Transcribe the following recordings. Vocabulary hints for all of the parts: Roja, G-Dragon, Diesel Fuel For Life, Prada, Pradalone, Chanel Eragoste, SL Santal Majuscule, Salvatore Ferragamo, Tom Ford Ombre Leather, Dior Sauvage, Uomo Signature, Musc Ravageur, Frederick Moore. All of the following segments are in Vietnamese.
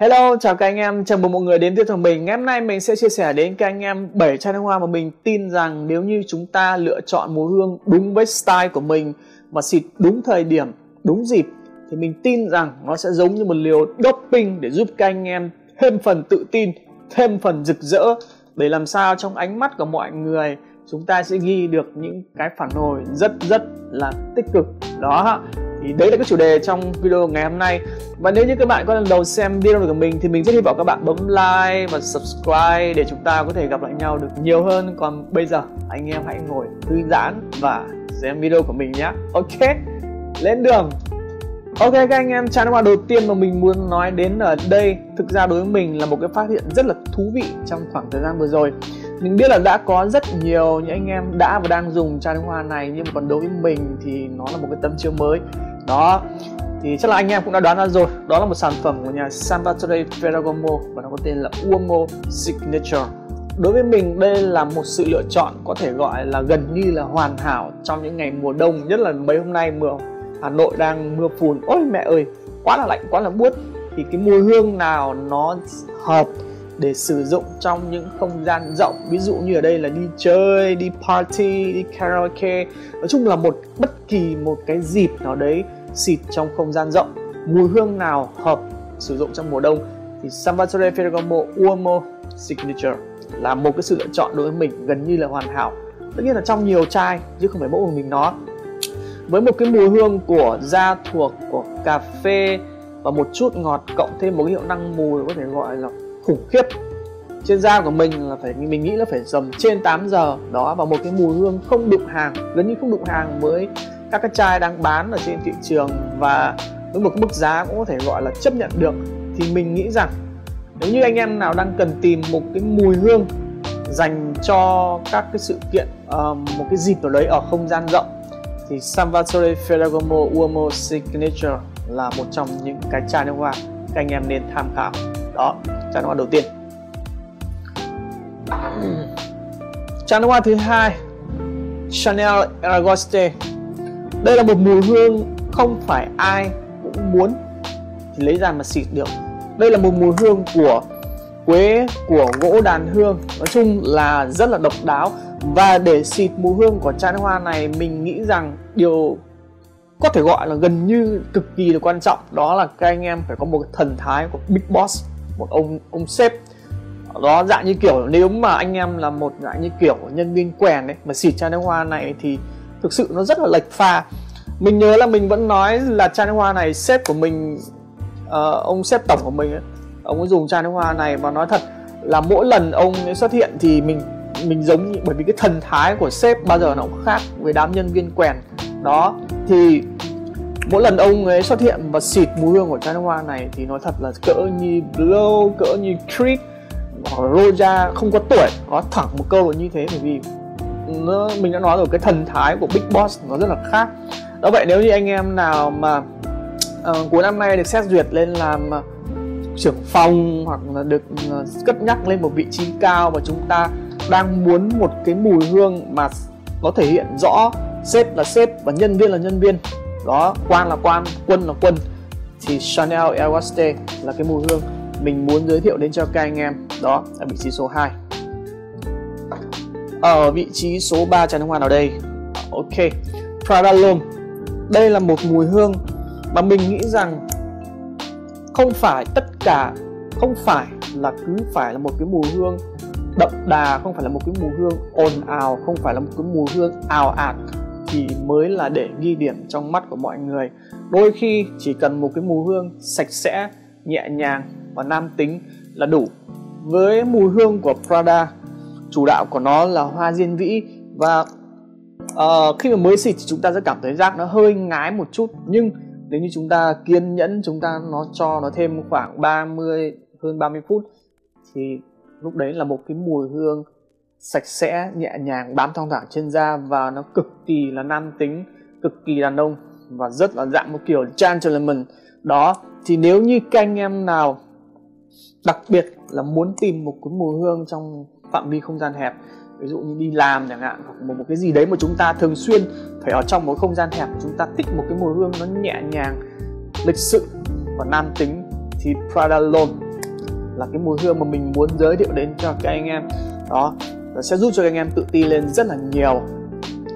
Hello, chào các anh em, chào mừng mọi người đến với Thằng Mình. Ngày hôm nay mình sẽ chia sẻ đến các anh em 7 chai nước hoa mà mình tin rằng nếu như chúng ta lựa chọn mùi hương đúng với style của mình và xịt đúng thời điểm, đúng dịp thì mình tin rằng nó sẽ giống như một liều doping để giúp các anh em thêm phần tự tin, thêm phần rực rỡ, để làm sao trong ánh mắt của mọi người chúng ta sẽ ghi được những cái phản hồi rất là tích cực. Đó, thì đấy là cái chủ đề trong video ngày hôm nay. Và nếu như các bạn có lần đầu xem video của mình thì mình rất hy vọng các bạn bấm like và subscribe để chúng ta có thể gặp lại nhau được nhiều hơn. Còn bây giờ anh em hãy ngồi thư giãn và xem video của mình nhé. Ok, lên đường. Ok các anh em, chai nước hoa đầu tiên mà mình muốn nói đến ở đây thực ra đối với mình là một cái phát hiện rất là thú vị trong khoảng thời gian vừa rồi. Mình biết là đã có rất nhiều những anh em đã và đang dùng chai nước hoa này, nhưng mà còn đối với mình thì nó là một cái tấm chiếu mới. Đó, thì chắc là anh em cũng đã đoán ra rồi, đó là một sản phẩm của nhà Salvatore Ferragamo và nó có tên là Uomo Signature. Đối với mình đây là một sự lựa chọn có thể gọi là gần như là hoàn hảo trong những ngày mùa đông, nhất là mấy hôm nay mùa Hà Nội đang mưa phùn, ôi mẹ ơi, quá là lạnh, quá là buốt. Thì cái mùi hương nào nó hợp để sử dụng trong những không gian rộng, ví dụ như ở đây là đi chơi, đi party, đi karaoke, nói chung là một bất kỳ một cái dịp nào đấy xịt trong không gian rộng, mùi hương nào hợp sử dụng trong mùa đông thì Salvatore Ferragamo Uomo Signature là một cái sự lựa chọn đối với mình gần như là hoàn hảo, tất nhiên là trong nhiều chai chứ không phải mỗi một mình nó, với một cái mùi hương của da thuộc, của cà phê và một chút ngọt, cộng thêm một cái hiệu năng mùi có thể gọi là khủng khiếp. Trên da của mình là mình nghĩ là phải tầm trên 8 giờ đó, và một cái mùi hương không đụng hàng, gần như không đụng hàng với các cái chai đang bán ở trên thị trường, và với một mức giá cũng có thể gọi là chấp nhận được. Thì mình nghĩ rằng nếu như anh em nào đang cần tìm một cái mùi hương dành cho các cái sự kiện, một cái dịp nào đấy ở không gian rộng thì Salvatore Ferragamo Uomo Signature là một trong những cái chai nước hoa các anh em nên tham khảo. Đó, chai nước hoa đầu tiên. Chai nước hoa thứ hai, Chanel Eragoste. Đây là một mùi hương không phải ai cũng muốn thì lấy ra mà xịt được. Đây là một mùi hương của quế, của gỗ đàn hương, nói chung là rất là độc đáo. Và để xịt mùi hương của chai nước hoa này, mình nghĩ rằng điều có thể gọi là gần như cực kỳ là quan trọng, đó là các anh em phải có một cái thần thái của Big Boss, một ông sếp. Đó, dạng như kiểu nếu mà anh em là một dạng như kiểu nhân viên quèn ấy mà xịt chai nước hoa này thì thực sự nó rất là lệch pha. Mình nhớ là mình vẫn nói là chai nước hoa này sếp của mình, ông sếp tổng của mình ấy, ông ấy dùng chai nước hoa này mà nói thật là mỗi lần ông ấy xuất hiện thì mình giống như, bởi vì cái thần thái của sếp bao giờ nó cũng khác với đám nhân viên quèn. Đó, thì mỗi lần ông ấy xuất hiện và xịt mùi hương của chai nước hoa này thì nói thật là cỡ như Blow, cỡ như Creed hoặc là Roja không có tuổi, nó thẳng một câu là như thế. Bởi vì mình đã nói rồi, cái thần thái của Big Boss nó rất là khác. Đó, vậy nếu như anh em nào mà cuối năm nay được xét duyệt lên làm trưởng phòng hoặc là được cất nhắc lên một vị trí cao và chúng ta đang muốn một cái mùi hương mà nó thể hiện rõ sếp là sếp và nhân viên là nhân viên, đó, quan là quan, quân là quân, thì Chanel Eragoste là cái mùi hương mình muốn giới thiệu đến cho các anh em. Đó là vị trí số 2. Ở vị trí số 3 chai nước hoa nào đây? Ok, Pradalone. Đây là một mùi hương mà mình nghĩ rằng không phải tất cả, không phải là cứ phải là một cái mùi hương đậm đà, không phải là một cái mùi hương ồn ào, không phải là một cái mùi hương ào ạt thì mới là để ghi điểm trong mắt của mọi người. Đôi khi chỉ cần một cái mùi hương sạch sẽ, nhẹ nhàng và nam tính là đủ. Với mùi hương của Prada, chủ đạo của nó là hoa diên vĩ, và khi mà mới xịt thì chúng ta sẽ cảm thấy giác nó hơi ngái một chút, nhưng nếu như chúng ta kiên nhẫn, chúng ta nó cho nó thêm khoảng 30 phút thì lúc đấy là một cái mùi hương sạch sẽ, nhẹ nhàng, bám thong thả trên da và nó cực kỳ là nam tính, cực kỳ đàn ông và rất là dạng một kiểu gentleman. Đó, thì nếu như các anh em nào đặc biệt là muốn tìm một cái mùi hương trong phạm vi không gian hẹp, ví dụ như đi làm chẳng hạn, hoặc một cái gì đấy mà chúng ta thường xuyên phải ở trong một không gian hẹp, chúng ta thích một cái mùi hương nó nhẹ nhàng, lịch sự và nam tính thì Pradalone là cái mùi hương mà mình muốn giới thiệu đến cho các anh em. Đó, nó sẽ giúp cho các anh em tự tin lên rất là nhiều.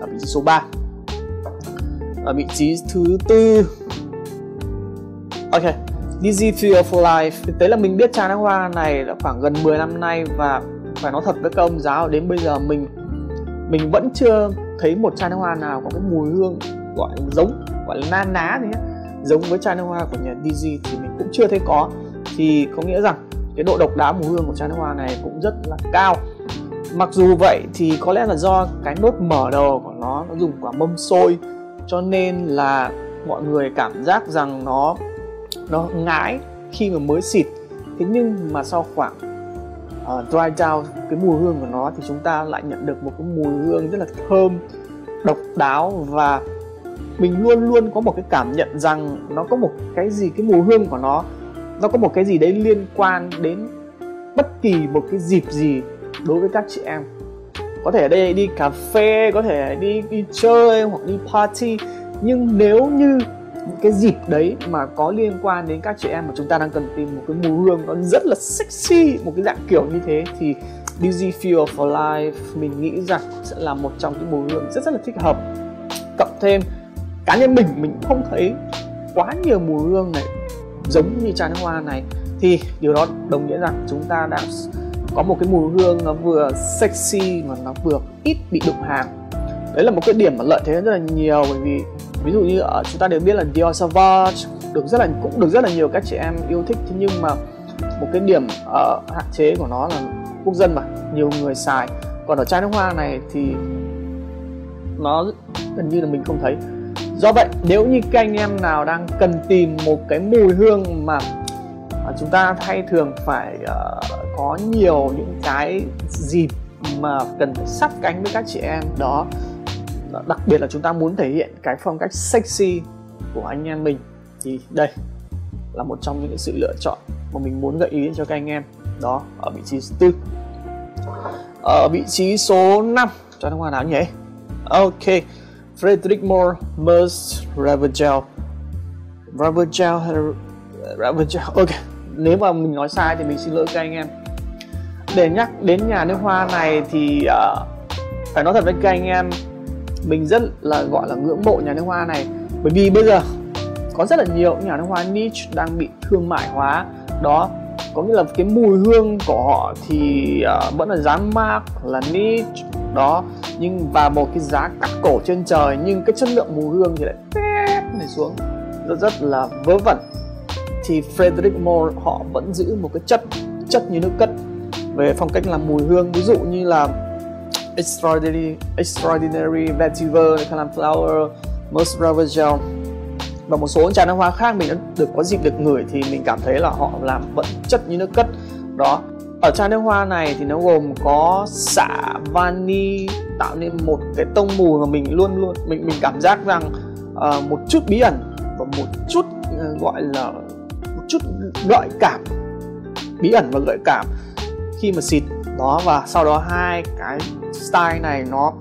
Ở vị trí số 3. Ở vị trí thứ 4. Ok, Diesel Fuel For Life. Thực tế là mình biết chai nước hoa này đã khoảng gần 10 năm nay, và phải nói thật với các ông giáo, đến bây giờ mình vẫn chưa thấy một chai nước hoa nào có cái mùi hương gọi là na ná thế, giống với chai nước hoa của nhà Diesel thì mình cũng chưa thấy có. Thì có nghĩa rằng cái độ độc đáo mùi hương của chai nước hoa này cũng rất là cao. Mặc dù vậy thì có lẽ là do cái nốt mở đầu của nó dùng quả mâm xôi, cho nên là mọi người cảm giác rằng nó ngái khi mà mới xịt. Thế nhưng mà sau khoảng dry down cái mùi hương của nó thì chúng ta lại nhận được một cái mùi hương rất là thơm, độc đáo, và mình luôn luôn có một cái cảm nhận rằng nó có một cái gì, cái mùi hương của nó có một cái gì đấy liên quan đến bất kỳ một cái dịp gì đối với các chị em. Có thể ở đây đi cà phê, có thể đi chơi hoặc đi party, nhưng nếu như những cái dịp đấy mà có liên quan đến các chị em mà chúng ta đang cần tìm một cái mùi hương nó rất là sexy, một cái dạng kiểu như thế, thì Diesel Fuel For Life mình nghĩ rằng sẽ là một trong những mùi hương rất là thích hợp. Cộng thêm cá nhân mình không thấy quá nhiều mùi hương này giống như chai nước hoa này, thì điều đó đồng nghĩa rằng chúng ta đang có một cái mùi hương nó vừa sexy mà nó vừa ít bị đụng hàng. Đấy là một cái điểm mà lợi thế rất là nhiều, bởi vì ví dụ như chúng ta đều biết là Dior Sauvage cũng được rất là nhiều các chị em yêu thích. Thế nhưng mà một cái điểm hạn chế của nó là quốc dân mà nhiều người xài. Còn ở chai nước hoa này thì nó gần như là mình không thấy. Do vậy nếu như các anh em nào đang cần tìm một cái mùi hương mà chúng ta hay thường phải có nhiều những cái dịp mà cần phải sát cánh với các chị em, đó đặc biệt là chúng ta muốn thể hiện cái phong cách sexy của anh em mình, thì đây là một trong những sự lựa chọn mà mình muốn gợi ý cho các anh em. Đó, ở vị trí thứ 4. Ở vị trí số 5 cho nước hoa nào nhỉ? Ok, Frederick Moore Musc Ravageur. Ok, nếu mà mình nói sai thì mình xin lỗi các anh em. Để nhắc đến nhà nước hoa này thì phải nói thật với các anh em, mình rất là gọi là ngưỡng mộ nhà nước hoa này, bởi vì bây giờ có rất là nhiều nhà nước hoa niche đang bị thương mại hóa. Đó, có nghĩa là cái mùi hương của họ thì vẫn là dán mác, là niche đó, nhưng và một cái giá cắt cổ trên trời, nhưng cái chất lượng mùi hương thì lại này xuống rất là vớ vẩn. Thì Frederick Moore họ vẫn giữ một cái chất như nước cất về phong cách làm mùi hương, ví dụ như là Extraordinary Vetiver, Calamflower, Musc Ravageur và một số chai nước hoa khác mình đã có dịp được ngửi, thì mình cảm thấy là họ làm vẫn chất như nước cất. Đó, ở chai nước hoa này thì nó gồm có xạ vani tạo nên một cái tông mùi mà mình luôn luôn mình cảm giác rằng một chút bí ẩn và một chút gọi là một chút gợi cảm, bí ẩn và gợi cảm khi mà xịt. Đó, và sau đó hai cái style này nó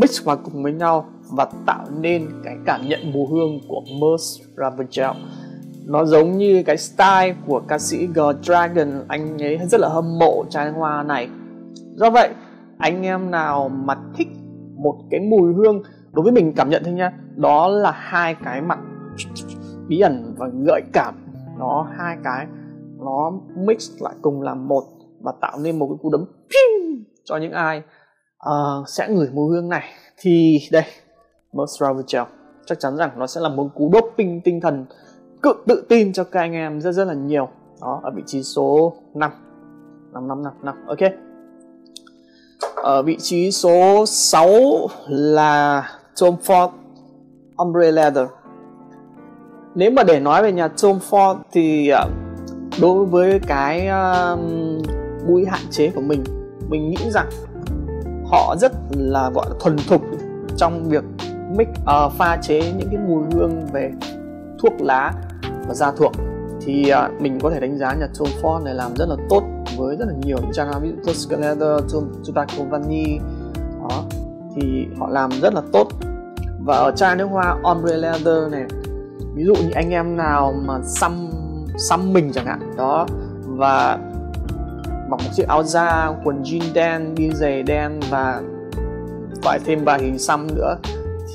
mix vào cùng với nhau và tạo nên cái cảm nhận mùi hương của Musc Ravageur. Nó giống như cái style của ca sĩ G-Dragon, anh ấy rất là hâm mộ chai nước hoa này. Do vậy anh em nào mà thích một cái mùi hương, đối với mình cảm nhận thôi nha, đó là hai cái mặt bí ẩn và gợi cảm, nó hai cái nó mix lại cùng làm một và tạo nên một cái cú đấm cho những ai sẽ ngửi mùi hương này. Thì đây, Musc Ravageur chắc chắn rằng nó sẽ là một cú doping tinh thần cực tự tin cho các anh em rất là nhiều. Đó, ở vị trí số 5. Ok, ở vị trí số 6 là Tom Ford Ombre Leather. Nếu mà để nói về nhà Tom Ford thì đối với cái mũi hạn chế của mình nghĩ rằng họ rất là gọi là thuần thục trong việc pha chế những cái mùi hương về thuốc lá và da thuộc. Thì mình có thể đánh giá nhà Tom Ford này làm rất là tốt với rất là nhiều những chai hoa, ví dụ Tosca Leather, Tobacco Vanille. Đó, thì họ làm rất là tốt. Và ở chai nước hoa Ombre Leather này, ví dụ như anh em nào mà xăm xăm mình chẳng hạn đó, và mặc một chiếc áo da, quần jean đen, đi giày đen và phải thêm vài hình xăm nữa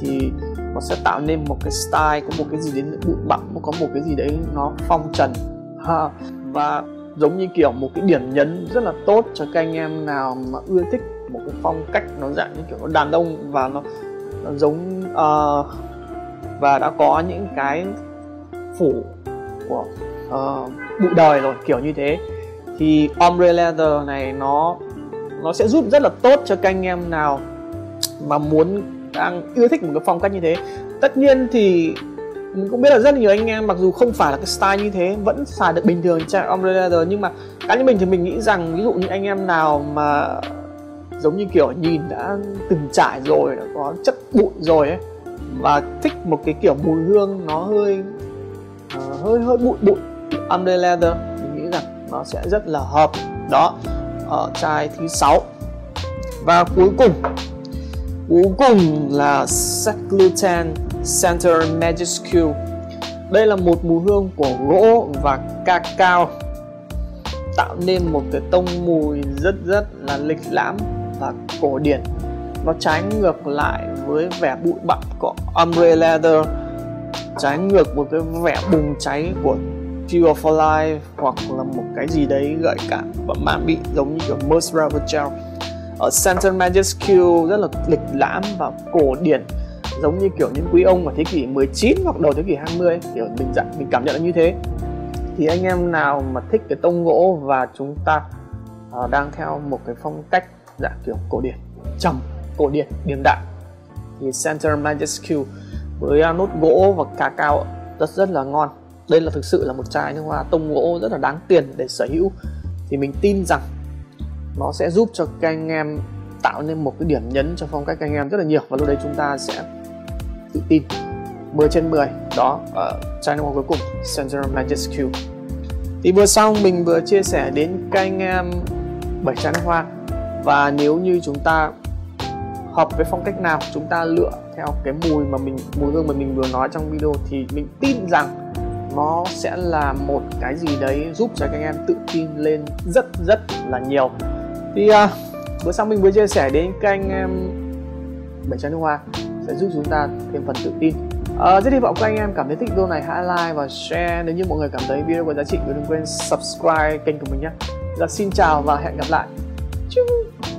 thì nó sẽ tạo nên một cái style, có một cái gì đến bụi bặm, có một cái gì đấy nó phong trần ha. Và giống như kiểu một cái điểm nhấn rất là tốt cho các anh em nào mà ưa thích một cái phong cách nó dạng như kiểu nó đàn ông và nó giống và đã có những cái phủ của bụi đời rồi, kiểu như thế. Thì Ombre Leather này nó sẽ giúp rất là tốt cho các anh em nào mà đang yêu thích một cái phong cách như thế. Tất nhiên thì mình cũng biết là rất nhiều anh em mặc dù không phải là cái style như thế vẫn xài được bình thường chai Ombre Leather, nhưng mà cá nhân mình thì mình nghĩ rằng ví dụ như anh em nào mà giống như kiểu nhìn đã từng trải rồi, đã có chất bụi rồi ấy, và thích một cái kiểu mùi hương nó hơi bụi Ombre Leather, mình nghĩ rằng nó sẽ rất là hợp đó ở chai thứ 6. Và cuối cùng là Salvatore Santal Majuscule. Đây là một mùi hương của gỗ và cacao, tạo nên một cái tông mùi rất là lịch lãm và cổ điển. Nó trái ngược lại với vẻ bụi bặm của Ombre Leather, trái ngược với cái vẻ bùng cháy của Fuel For Life, hoặc là một cái gì đấy gợi cảm và mãn bị giống như kiểu Musc Ravageur. Ở Santal Majuscule rất là lịch lãm và cổ điển, giống như kiểu những quý ông ở thế kỷ 19 hoặc đầu thế kỷ 20, kiểu mình cảm nhận là như thế. Thì anh em nào mà thích cái tông gỗ và chúng ta đang theo một cái phong cách dạng kiểu cổ điển, trầm, cổ điển, điềm đạm, thì Santal Majuscule với nốt gỗ và cacao rất là ngon. Đây là thực sự là một chai nước hoa tông gỗ rất là đáng tiền để sở hữu. Thì mình tin rằng nó sẽ giúp cho các anh em tạo nên một cái điểm nhấn cho phong cách các anh em rất là nhiều, và lúc đấy chúng ta sẽ tự tin 10 trên 10 đó ở chai nước hoa cuối cùng Santal Majuscule. Thì vừa xong mình vừa chia sẻ đến các anh em 7 chai nước hoa, và nếu như chúng ta hợp với phong cách nào, chúng ta lựa theo cái mùi hương mà mình vừa nói trong video, thì mình tin rằng nó sẽ là một cái gì đấy giúp cho các anh em tự tin lên rất là nhiều. Thì bữa sau mình vừa chia sẻ đến các anh em 7 chai nước hoa sẽ giúp chúng ta thêm phần tự tin. Rất hy vọng các anh em cảm thấy thích video này, hãy like và share nếu như mọi người cảm thấy video có giá trị, và đừng quên subscribe kênh của mình nhé. Xin chào và hẹn gặp lại.